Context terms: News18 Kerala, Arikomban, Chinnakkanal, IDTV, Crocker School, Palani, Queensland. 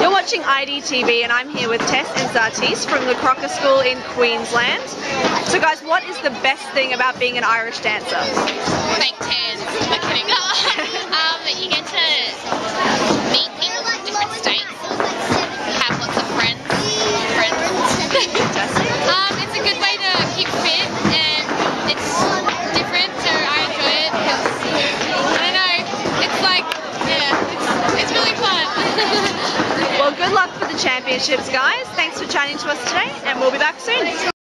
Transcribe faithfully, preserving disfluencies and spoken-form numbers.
You're watching I D T V and I'm here with Tess and Zartis from the Crocker School in Queensland. So guys, what is the best thing about being an Irish dancer? Fake tans. I'm kidding. um, you get to meet people from different states, have lots of friends. friends. um, it's a good way to keep fit and it's different, so I enjoy it because, I don't know, it's like, yeah, it's, it's really fun. Well, good luck for the championships, guys. Thanks for chatting to us today, and we'll be back soon.